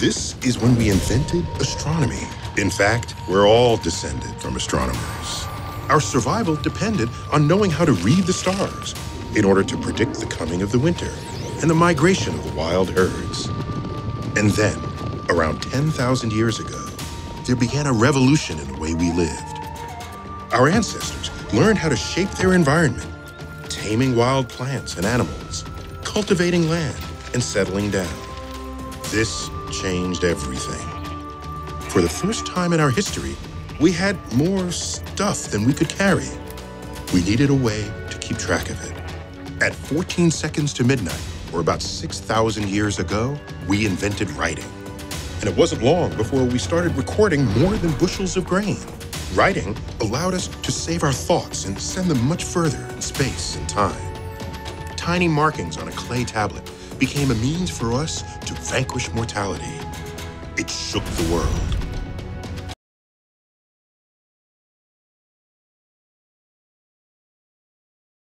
This is when we invented astronomy. In fact, we're all descended from astronomers. Our survival depended on knowing how to read the stars in order to predict the coming of the winter and the migration of the wild herds. And then, around 10,000 years ago, there began a revolution in the way we lived. Our ancestors learned how to shape their environment, taming wild plants and animals, cultivating land, and settling down. This changed everything. For the first time in our history, we had more stuff than we could carry. We needed a way to keep track of it. At 14 seconds to midnight, or about 6,000 years ago, we invented writing. And it wasn't long before we started recording more than bushels of grain. Writing allowed us to save our thoughts and send them much further in space and time. Tiny markings on a clay tablet became a means for us to vanquish mortality. It shook the world.